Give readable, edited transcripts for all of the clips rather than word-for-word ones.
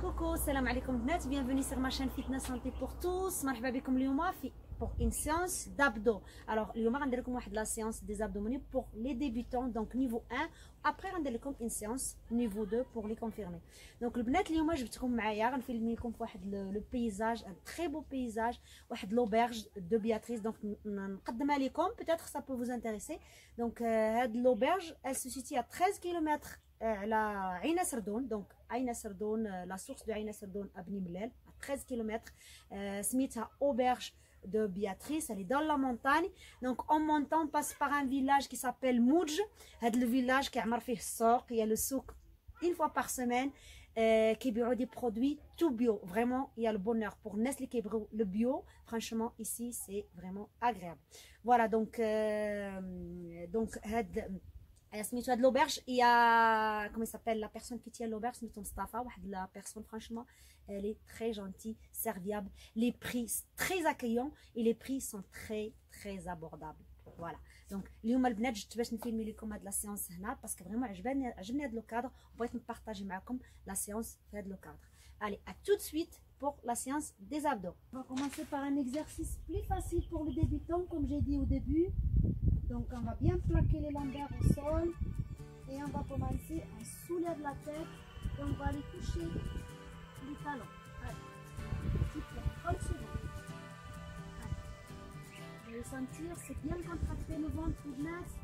كوكو السلام عليكم بنات bienvenue sur ma chaîne Fitness Santé pour tous. مرحبا بكم اليوم في pour une séance d'abdos. Alors اليوم غندير لكم واحد لا séance des abdominaux pour les débutants donc niveau 1. Après غندير لكم une séance niveau 2 pour les confirmés. Donc البنات اليوم جبتكم معايا غنفيلم لكم في واحد لو بيزاج ان تري بو بيزاج واحد لوبيرج دو بياتريس donc نقدمها لكم peut-être ça peut vous intéresser. Donc هاد لوبيرج elle se situe à 13 km على عينة سردون دونك عينة سردون لا سورس دو عينة سردون ابني ملال 13 كيلومتر سميتها اوبرج de Beatrice, elle est dans la montagne. Donc en montant, on passe par un village qui s'appelle Moudj. C'est le village qui a le souk une fois par semaine qui vend des produits tout bio. Vraiment, il y a le bonheur pour Nesli qui vend le bio. Franchement, ici, c'est vraiment agréable. Voilà, donc de l'auberge, il y a comment il s'appelle la personne qui tient l'auberge, c'est Mustafa, la personne franchement, elle est très gentille, serviable, les prix très accueillants et les prix sont très très abordables. Voilà. Donc اليوم البنات جبت باش نفيلمي لكم هاد لا سيونس هنا باسكو فريمون عجبني هاد لو كادر وبغيت نبارطاجي معكم لا سيونس في هاد لو كادر. Allez, à tout de suite pour la séance des abdos. On va commencer par un exercice plus facile pour les débutants comme j'ai dit au début. Donc on va bien plaquer les lombaires au sol et on va commencer, on soulève la tête et on va aller toucher les talons. Allez, petit peu, 30 secondes. Allez, vous allez sentir, c'est bien contracter le ventre de glace.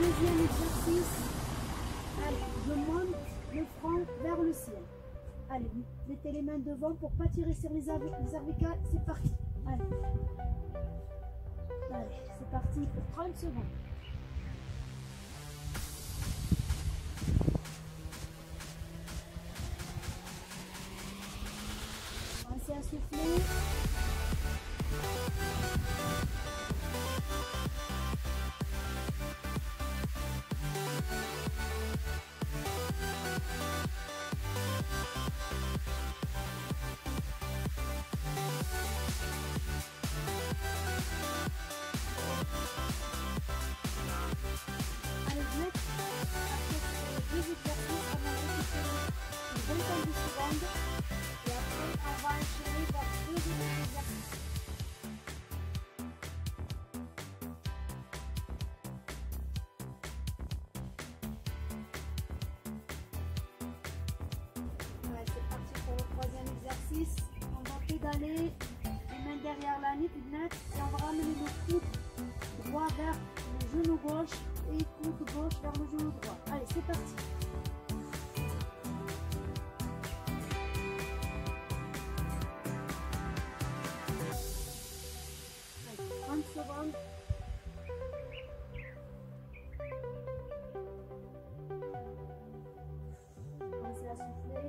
Deuxième exercice, allez, je monte le front vers le ciel. Allez, mettez les mains devant pour ne pas tirer sur les cervicales. C'est parti. Allez, allez c'est parti pour 30 secondes. Pensez à souffler. Pédaler les mains derrière la nuque et on va ramener le coude droit vers le genou gauche et coude gauche vers le genou droit. Allez, c'est parti. Allez, 30 secondes. Pensez à souffler.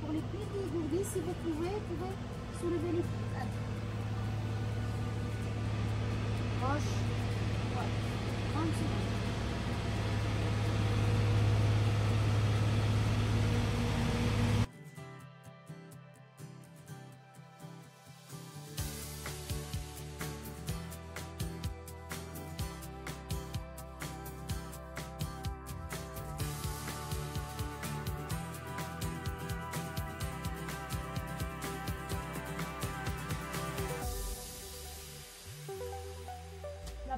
Pour les plus dégourdis, si vous pouvez, vous pouvez soulever les pieds. Roche. Voilà. 30 secondes.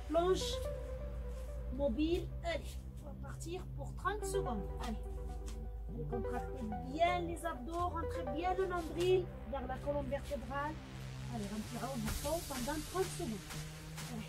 Planche mobile, allez, on va partir pour 30 secondes. Allez, allez, contractez bien les abdos, rentrez bien le nombril vers la colonne vertébrale. Allez, rentrez au bouton pendant 30 secondes. Allez.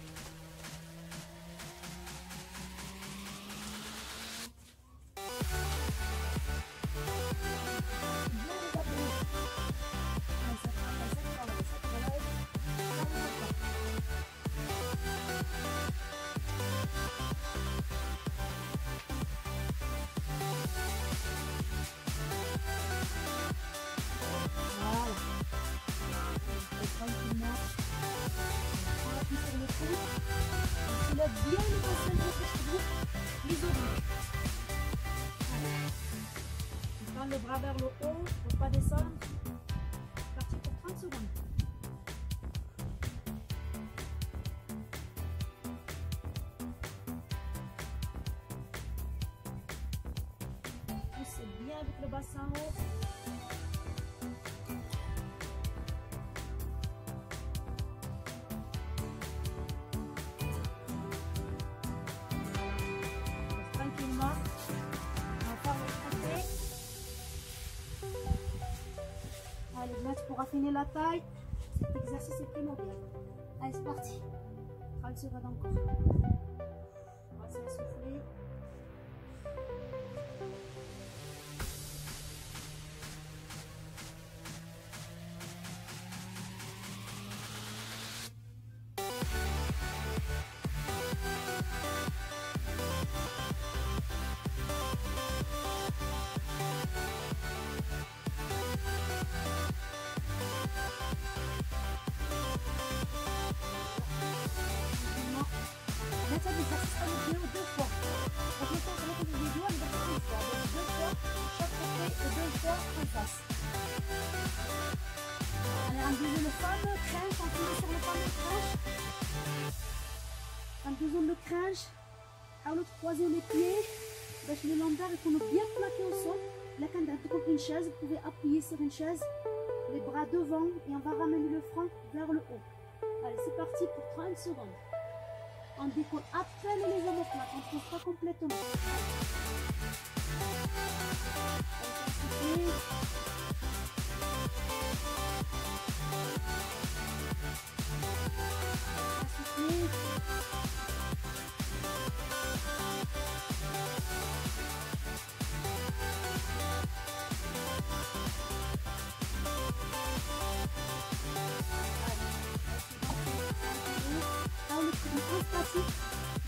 Le bras vers le haut pour pas descendre. Parti pour 30 secondes. Poussez bien avec le bassin haut. Pour affiner la taille, cet exercice est primordial. Allez, c'est parti. 30 secondes encore. On va se souffler. Alors croisez les pieds, parce que le lombaire est bien plaqué au sol. Là, quand vous êtes contre une chaise, vous pouvez appuyer sur une chaise, les bras devant, et on va ramener le front vers le haut. Allez, c'est parti pour 30 secondes. On décolle à peine les omoplates, on ne trouve pas complètement.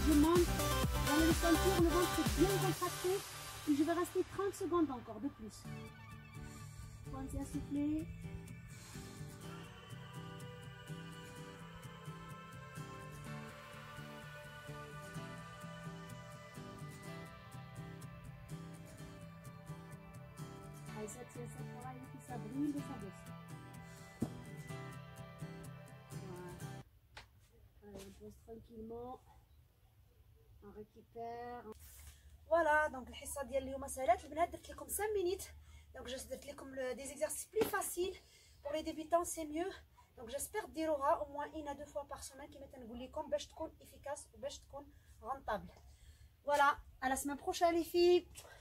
Je monte, j'enlève le contour, le ventre bien contracté et je vais rester 30 secondes encore de plus. Pensez à souffler. Allez, ça tient, ça travaille, ça brûle et ça baisse. Tranquillement, on récupère. Voilà, donc le hissa ديال اليوم سهلات البنات, درت لكم 5 minutes. Donc je درت لكم des exercices plus faciles pour les débutants, c'est mieux. Donc j'espère ديروها au moins une à deux fois par semaine كما تنقول لكم باش تكون efficace وباش تكون rentable. Voilà, à la semaine prochaine les filles.